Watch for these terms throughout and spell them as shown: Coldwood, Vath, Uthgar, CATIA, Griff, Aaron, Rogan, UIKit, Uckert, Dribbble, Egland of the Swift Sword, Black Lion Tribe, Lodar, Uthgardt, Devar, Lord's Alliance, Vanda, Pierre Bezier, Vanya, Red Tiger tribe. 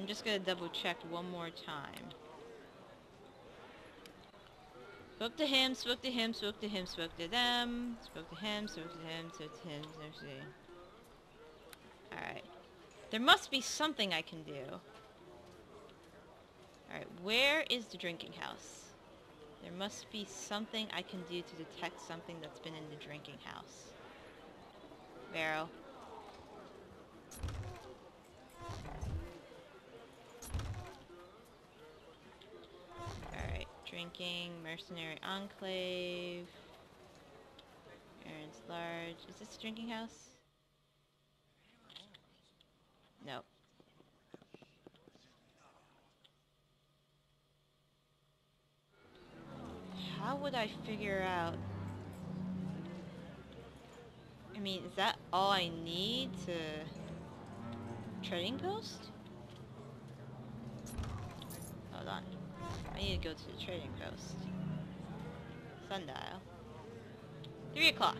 I'm just going to double check one more time. Spoke to him, spoke to him, spoke to him, spoke to them, spoke to him, spoke to him, spoke to him, spoke to him. Alright. There must be something I can do. Alright, where is the drinking house? There must be something I can do to detect something that's been in the drinking house. Barrel. Alright, drinking, mercenary enclave. Aaron's large. Is this a drinking house? Nope. How would I figure out? I mean, is that all I need to... Trading post? Hold on. I need to go to the trading post. Sundial. 3 o'clock.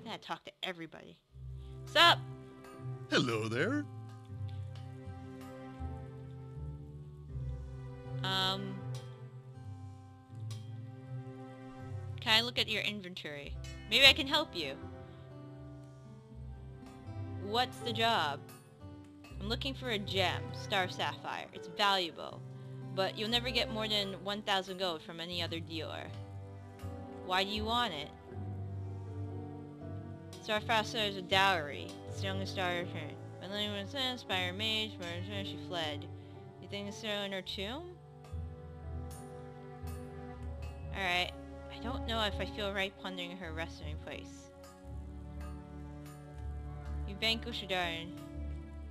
I gotta talk to everybody. What's up? Hello there. Can I look at your inventory? Maybe I can help you. What's the job? I'm looking for a gem, Star Sapphire. It's valuable, but you'll never get more than 1,000 gold from any other dealer. Why do you want it? Starfire is a dowry. It's the only star of her. When anyone says, by her mage, she fled. You think it's still in her tomb? Alright, I don't know if I feel right plundering her resting place. You vanquish a darn.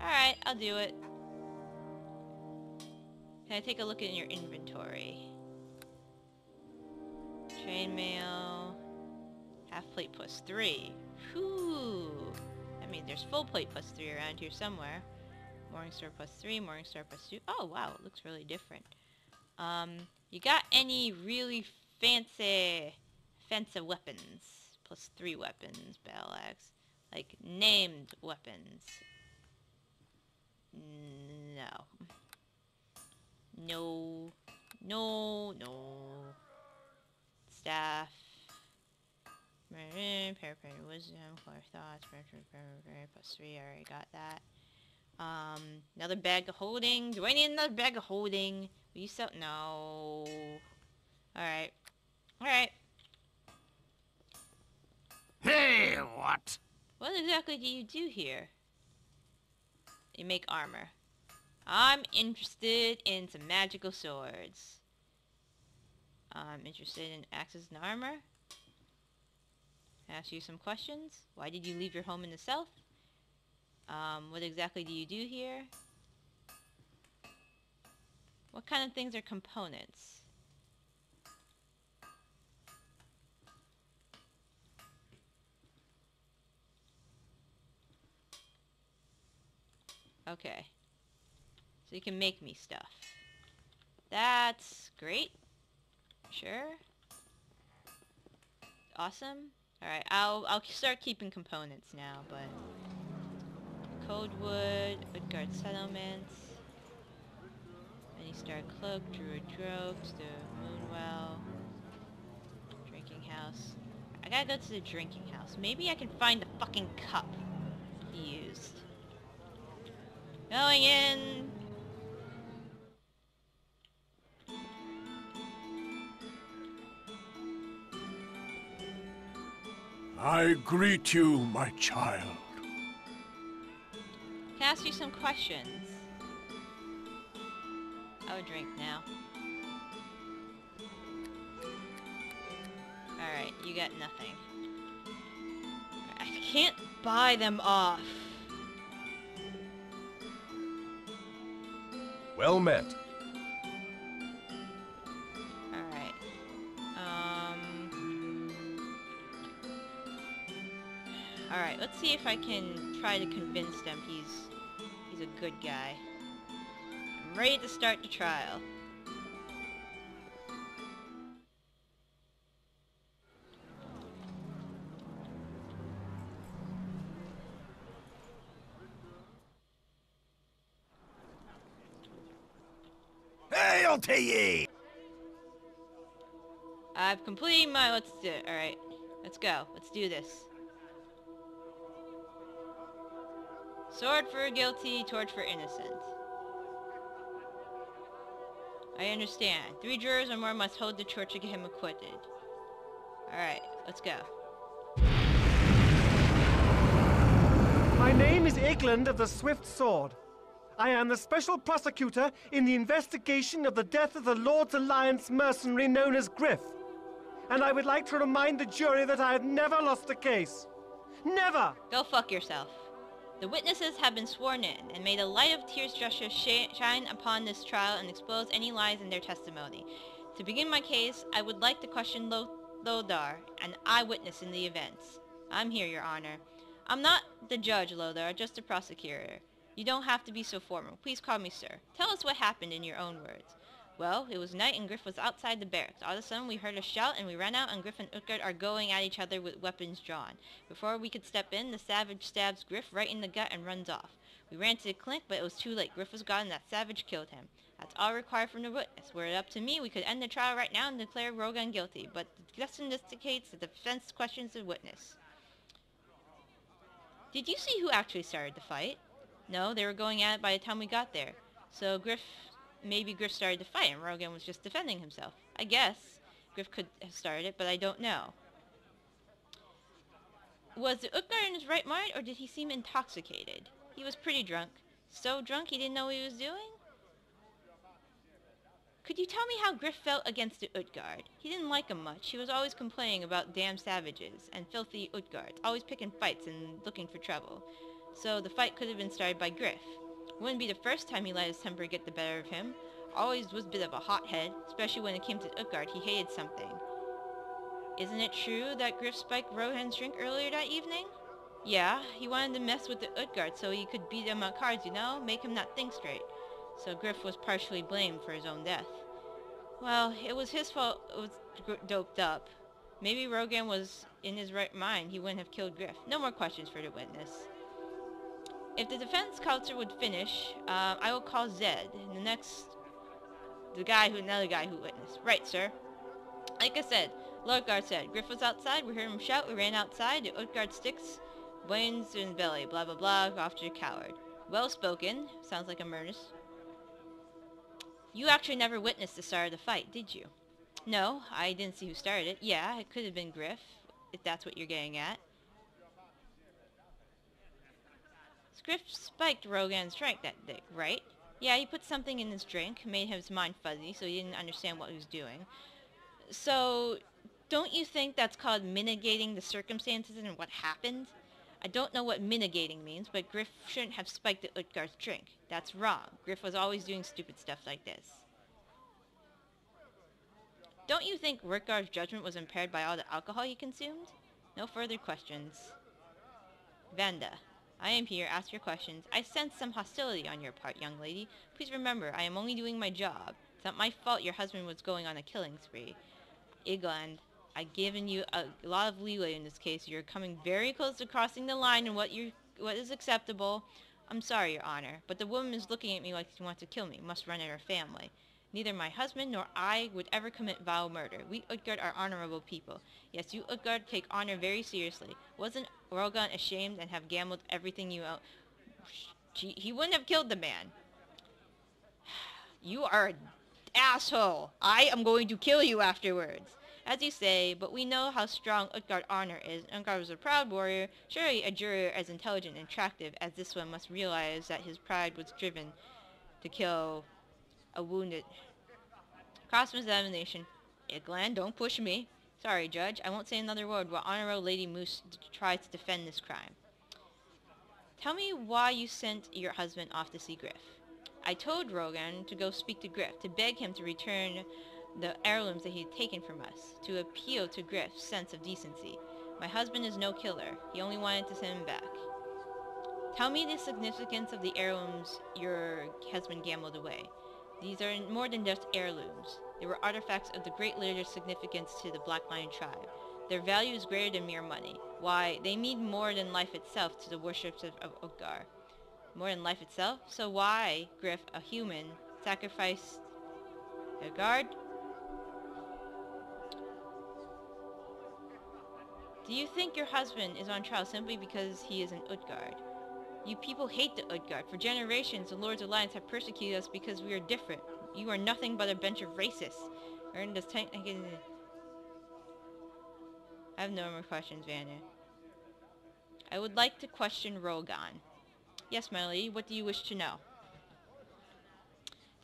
Alright, I'll do it. Can I take a look in your inventory? Chain mail. Half plate plus 3. Whew! I mean, there's full plate plus 3 around here somewhere. Morningstar plus 3, Morningstar plus 2. Oh wow, it looks really different. You got any really fancy weapons? Plus 3 weapons, battle axe. Like, named weapons. No. No. No, no. Staff. Paraphrase wisdom, clear thoughts, plus 3, I already got that. Another bag of holding. Do I need another bag of holding? Will you sell? No. Alright. Alright. Hey, what? What exactly do you do here? You make armor. I'm interested in some magical swords. I'm interested in axes and armor. Can I ask you some questions? Why did you leave your home in the south? What exactly do you do here? What kind of things are components? Okay. So you can make me stuff. That's great. Sure. Awesome. Alright, I'll start keeping components now, but... Coldwood, Uthgardt settlements. Star Cloak, Druid Drogues, the Moonwell, Drinking House. I gotta go to the Drinking House. Maybe I can find the fucking cup he used. Going in! I greet you, my child. Can I ask you some questions? I would drink now. Alright, you got nothing. I can't buy them off. Well met. Alright. Alright, let's see if I can try to convince them he's a good guy. I'm ready to start the trial. hail to ye! I've completed my... Let's do it. Alright. Let's go. Let's do this. Sword for guilty, torch for innocent. I understand. 3 jurors or more must hold the torch to get him acquitted. Alright, let's go. My name is Egland of the Swift Sword. I am the special prosecutor in the investigation of the death of the Lord's Alliance mercenary known as Griff. And I would like to remind the jury that I have never lost a case. Never! Go fuck yourself. The witnesses have been sworn in, and may the light of tears gesture shine upon this trial and expose any lies in their testimony. To begin my case, I would like to question Lodar, an eyewitness in the events. I'm here, Your Honor. I'm not the judge, Lodar, just the prosecutor. You don't have to be so formal. Please call me sir. Tell us what happened in your own words. Well, it was night and Griff was outside the barracks. All of a sudden we heard a shout and we ran out, and Griff and Uckert are going at each other with weapons drawn. Before we could step in, the savage stabs Griff right in the gut and runs off. We ran to the clinic, but it was too late. Griff was gone and that savage killed him. That's all required from the witness. Were it up to me, we could end the trial right now and declare Rogan guilty, but this indicates that the defense questions the witness. Did you see who actually started the fight? No, they were going at it by the time we got there. So Maybe Griff started the fight and Rogan was just defending himself. I guess Griff could have started it, but I don't know. Was the Uthgar in his right mind, or did he seem intoxicated? He was pretty drunk. So drunk he didn't know what he was doing? Could you tell me how Griff felt against the Uthgar? He didn't like him much. He was always complaining about damn savages and filthy Uthgards, always picking fights and looking for trouble. So the fight could have been started by Griff. Wouldn't be the first time he let his temper get the better of him. Always was a bit of a hothead, especially when it came to Uckert. He hated something. Isn't it true that Griff spiked Rohan's drink earlier that evening? Yeah, he wanted to mess with the Uckert so he could beat him on cards, you know? Make him not think straight. So Griff was partially blamed for his own death. Well, it was his fault it was doped up. Maybe Rogan was in his right mind. He wouldn't have killed Griff. No more questions for the witness. If the defense counsel would finish, I will call Zed, the guy who witnessed. Right, sir. Like I said, Lodgar said, Griff was outside, we heard him shout, we ran outside, the Uthgard sticks, Wayne's in belly, blah blah blah, off to the coward. Well spoken, sounds like a murder. You actually never witnessed the start of the fight, did you? No, I didn't see who started it. Yeah, it could have been Griff, if that's what you're getting at. Griff spiked Rogan's drink that day, right? Yeah, he put something in his drink, made his mind fuzzy, so he didn't understand what he was doing. So, don't you think that's called mitigating the circumstances and what happened? I don't know what mitigating means, but Griff shouldn't have spiked the Uthgard's drink. That's wrong. Griff was always doing stupid stuff like this. Don't you think Uthgard's judgment was impaired by all the alcohol he consumed? No further questions. Vanda. I am here, ask your questions. I sense some hostility on your part, young lady. Please remember, I am only doing my job. It's not my fault your husband was going on a killing spree. Egland, I've given you a lot of leeway in this case. You're coming very close to crossing the line in what is acceptable. I'm sorry, Your Honor, but the woman is looking at me like she wants to kill me. Must run at her family. Neither my husband nor I would ever commit vile murder. We Uthgard are honorable people. Yes, you Uthgard take honor very seriously. Wasn't Rogan ashamed and have gambled everything you own? He wouldn't have killed the man. You are an asshole. I am going to kill you afterwards. As you say, but we know how strong Uthgard honor is. Uthgard was a proud warrior. Surely a juror as intelligent and attractive as this one must realize that his pride was driven to kill... a wounded. Cross-examination. Egland, don't push me. Sorry, Judge. I won't say another word while Honorable Lady Moose tries to defend this crime. Tell me why you sent your husband off to see Griff. I told Rogan to go speak to Griff, to beg him to return the heirlooms that he had taken from us, to appeal to Griff's sense of decency. My husband is no killer. He only wanted to send him back. Tell me the significance of the heirlooms your husband gambled away. These are more than just heirlooms. They were artifacts of the great leader's significance to the Black Lion tribe. Their value is greater than mere money. Why, they mean more than life itself to the worshippers of Uthgar. More than life itself? So why, Griff, a human, sacrificed Uthgardt? Do you think your husband is on trial simply because he is an Uthgardt? You people hate the Uthgardt. For generations, the Lord's Alliance have persecuted us because we are different. You are nothing but a bench of racists. Aaron does I have no more questions, Vanya. I would like to question Rogan. Yes, my lady, what do you wish to know?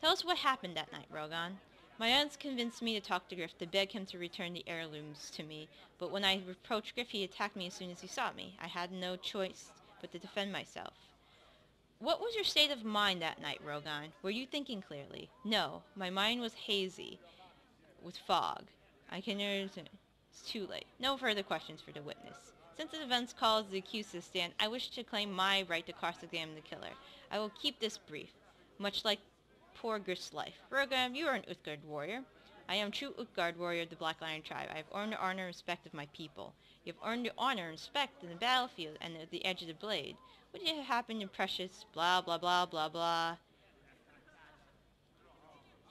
Tell us what happened that night, Rogan. My aunts convinced me to talk to Griff, to beg him to return the heirlooms to me, but when I approached Griff, he attacked me as soon as he saw me. I had no choice but to defend myself. What was your state of mind that night, Rogan? Were you thinking clearly? No, my mind was hazy, with fog. I can understand. It's too late. No further questions for the witness. Since the defense calls the accused to stand, I wish to claim my right to cross-examine the killer. I will keep this brief, much like poor Griff's life. Rogan, you are an Uthgardt warrior. I am true Uthgardt warrior of the Black Lion tribe. I have earned the honor and respect of my people. You have earned the honor and respect in the battlefield and at the edge of the blade. What did happen to precious blah blah blah blah blah?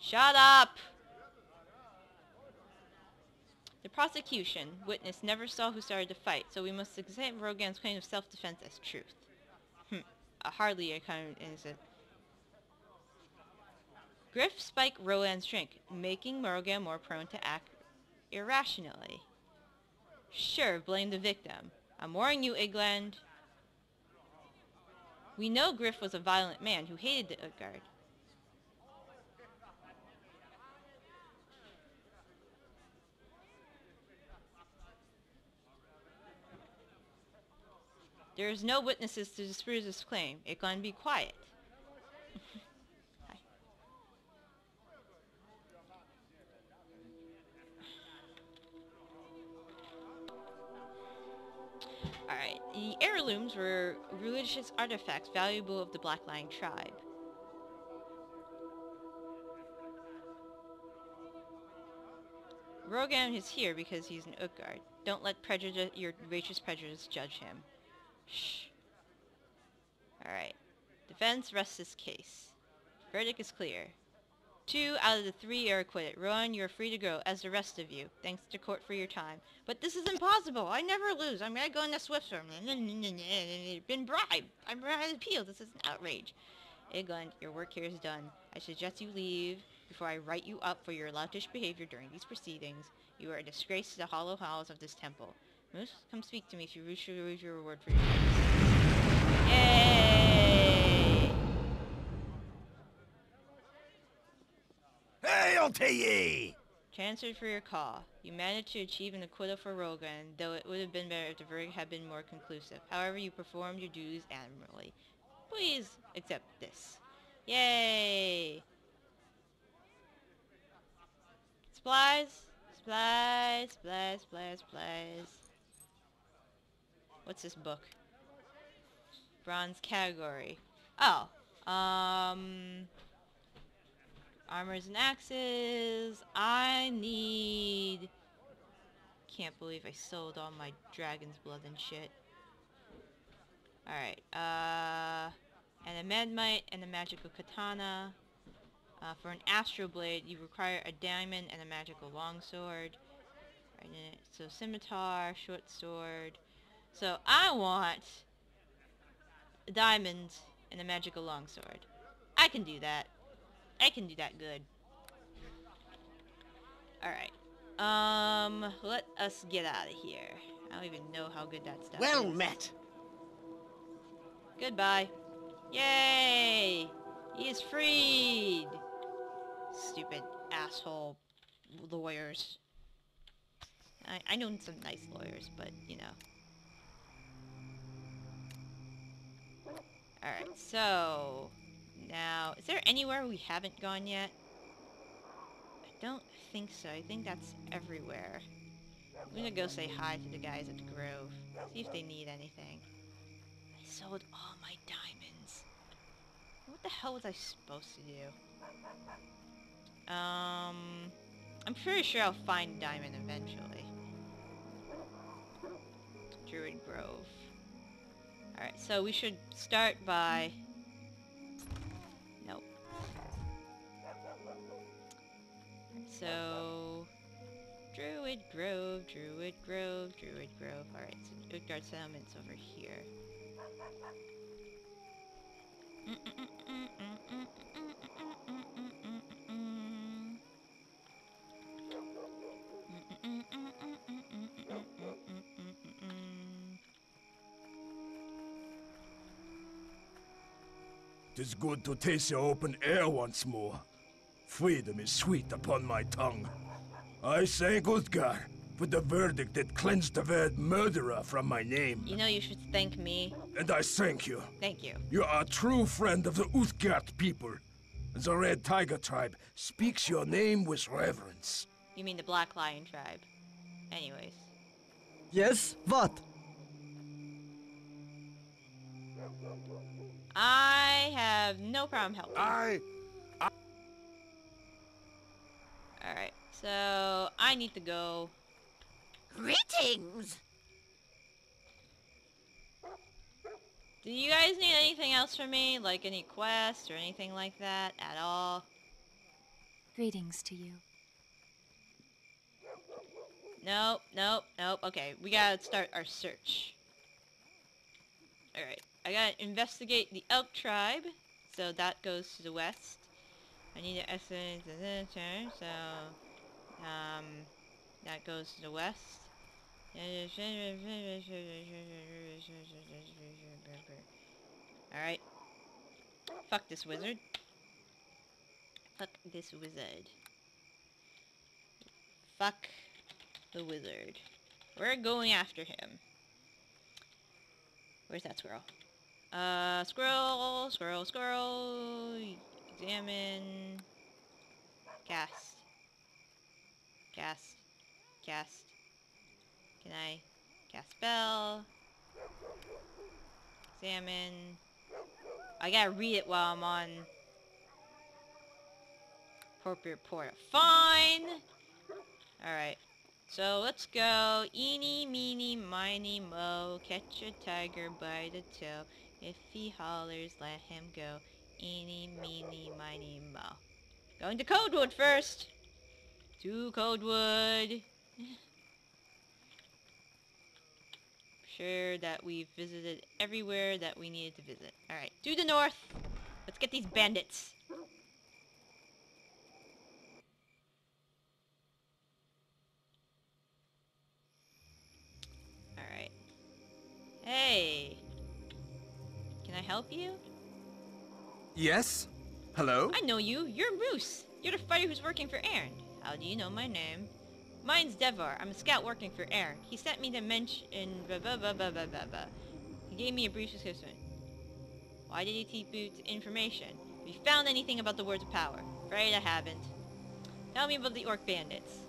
Shut up! The prosecution witness never saw who started the fight, so we must accept Rogan's claim of self-defense as truth. Hardly a kind of innocent. Griff spiked Rogan's drink, making Rogan more prone to act irrationally. Sure, blame the victim. I'm warning you, Egland. We know Griff was a violent man who hated the Uthgardt. There is no witnesses to dispute this claim. Egland, be quiet. Alright, the heirlooms were religious artifacts valuable of the Black Lion tribe. Rogan is here because he's an Uthgardt. Don't let your righteous prejudice judge him. Shh. Alright. Defense rests this case. Verdict is clear. 2 out of the 3 are acquitted. Rowan, you're free to go, as the rest of you. Thanks to court for your time. But this is impossible! I never lose! I'm gonna go in the Swift Storm. Been bribed! I'm bribed appeal! This is an outrage! Egland, your work here is done. I suggest you leave before I write you up for your loutish behavior during these proceedings. You are a disgrace to the hollow halls of this temple. Moose, come speak to me if you wish to lose your reward for your service. Yay! Hail to ye! Chancery for your call. You managed to achieve an acquittal for Rogan, though it would have been better if the verdict had been more conclusive. However, you performed your duties admirably. Please accept this. Yay! Supplies? Supplies, supplies, supplies, supplies. What's this book? Bronze category. Oh. Armors and axes. I need... Can't believe I sold all my dragon's blood and shit. Alright. And a medmite and a magical katana. For an astral blade, you require a diamond and a magical longsword. Right in it. So scimitar, short sword. So I want a diamond and a magical longsword. I can do that. I can do that good. Alright. Let us get out of here. I don't even know how good that stuff is. Well met! Goodbye. Yay! He is freed! Stupid asshole lawyers. I know some nice lawyers, but you know. Alright, so now is there anywhere we haven't gone yet? I don't think so. I think that's everywhere. I'm gonna go say hi to the guys at the Grove. See if they need anything. I sold all my diamonds. What the hell was I supposed to do? I'm pretty sure I'll find diamond eventually. Druid Grove. Alright, so we should start by... Nope. So... Druid Grove, Druid Grove, Druid Grove. Alright, so Uthgardt settlement's over here. It is good to taste the open air once more. Freedom is sweet upon my tongue. I thank Uthgar for the verdict that cleansed the word murderer from my name. You know you should thank me. And I thank you. Thank you. You are a true friend of the Uthgardt people. And the Red Tiger tribe speaks your name with reverence. You mean the Black Lion tribe. Anyways. Yes? What? I have no problem helping. Alright. So, I need to go. Greetings! Do you guys need anything else from me? Like any quest or anything like that at all? Greetings to you. Nope, nope, nope. Okay, we gotta start our search. Alright, I gotta investigate the Elk tribe. So that goes to the west. I need to estimate the turn, so... that goes to the west. Alright. Fuck this wizard. Fuck this wizard. Fuck the wizard. We're going after him. Where's that squirrel? Squirrel, squirrel, squirrel. Examine. Cast. Cast. Cast. Can I cast spell? Examine. I gotta read it while I'm on appropriate portal. Fine! Alright. So let's go. Eeny, meeny, miny, moe. Catch a tiger by the tail. If he hollers, let him go. Eeny, meeny, miny, moe. Going to Coldwood first! To Coldwood! Sure that we've visited everywhere that we needed to visit. Alright, to the north! Let's get these bandits! Alright. Hey! Can I help you? Yes? Hello? I know you! You're Moose! You're the fighter who's working for Aaron! How do you know my name? Mine's Devar. I'm a scout working for Aaron. He sent me to mention blah blah blah blah blah blah blah. He gave me a brief description. Why did he keep you to information? Have you found anything about the words of power? Afraid I haven't. Tell me about the orc bandits.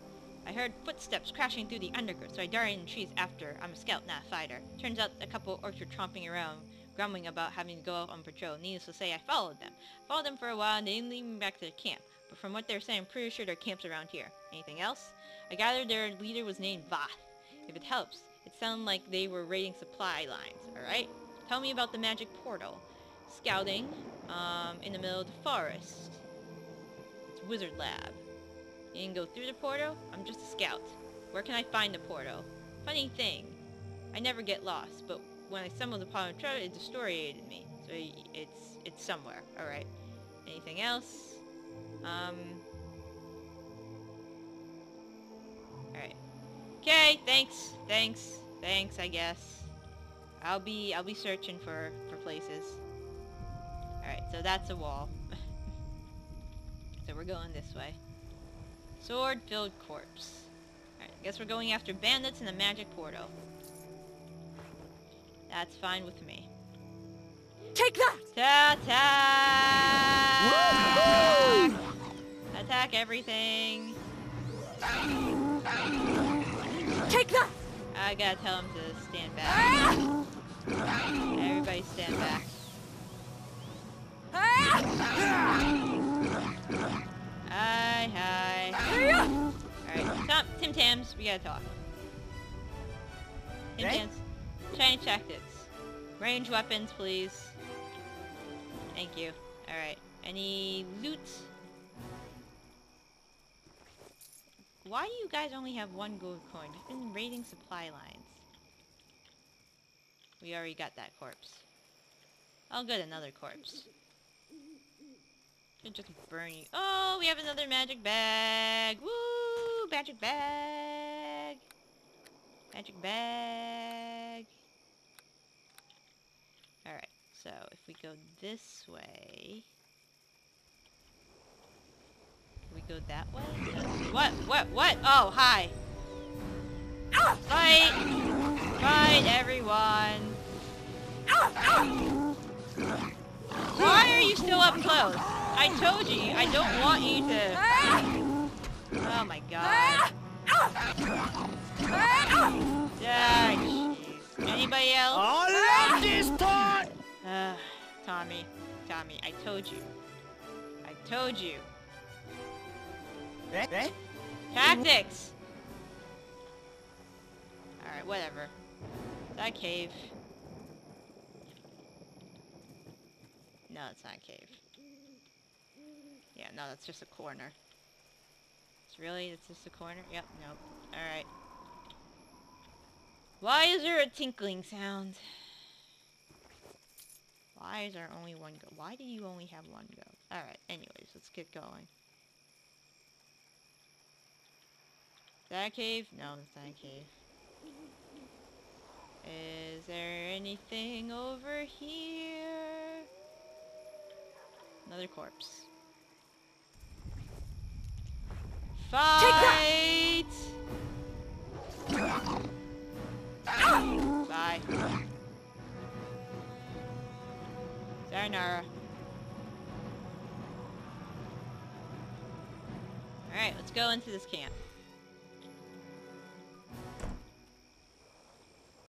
I heard footsteps crashing through the undergrowth, so I darted in trees after. I'm a scout, not a fighter. Turns out a couple of orcs were tromping around, grumbling about having to go out on patrol. Needless to say, I followed them. Followed them for a while and they didn't lead me back to the camp. But from what they're saying, I'm pretty sure there are camps around here. Anything else? I gathered their leader was named Vath. If it helps, it sounded like they were raiding supply lines, alright? Tell me about the magic portal. Scouting, in the middle of the forest. It's Wizard Lab. You didn't go through the portal? I'm just a scout. Where can I find the portal? Funny thing. I never get lost, but when I stumbled upon a treasure, it disoriented me. So it's somewhere, alright? Anything else? Alright. Okay, thanks. Thanks, I guess. I'll be searching for places. Alright, so that's a wall. So we're going this way. Sword-filled corpse. Alright, I guess we're going after bandits and the magic portal. That's fine with me. Take that! Ta-ta! Woo-hoo! Attack everything! Take that! I gotta tell him to stand back. Everybody stand back. Hi, hi. Alright, Tim Tams, we gotta talk. Tim Tams, China tactics. Range weapons, please. Thank you. Alright. Any loot? Why do you guys only have one gold coin? I've been raiding supply lines. We already got that corpse. Oh good, another corpse. Could just burn you. Oh, we have another magic bag! Woo! Magic bag! Magic bag! Alright, so if we go this way... We go that way? What? Oh, hi! Fight! Fight, everyone! Why are you still up close? I told you, I don't want you to... Oh my god. Ah, anybody else? I love this part! Tommy, I told you. I told you. Tactics! Alright, whatever. That cave. No, it's not a cave. Yeah, no, that's just a corner. It's just a corner? Yep, nope. Alright. Why is there a tinkling sound? Why is there only one go? Why do you only have one go? Alright, anyways, let's get going. That cave? No, it's not a cave. Is there anything over here? Another corpse. Fight! Bye. Sayonara. Alright, let's go into this camp.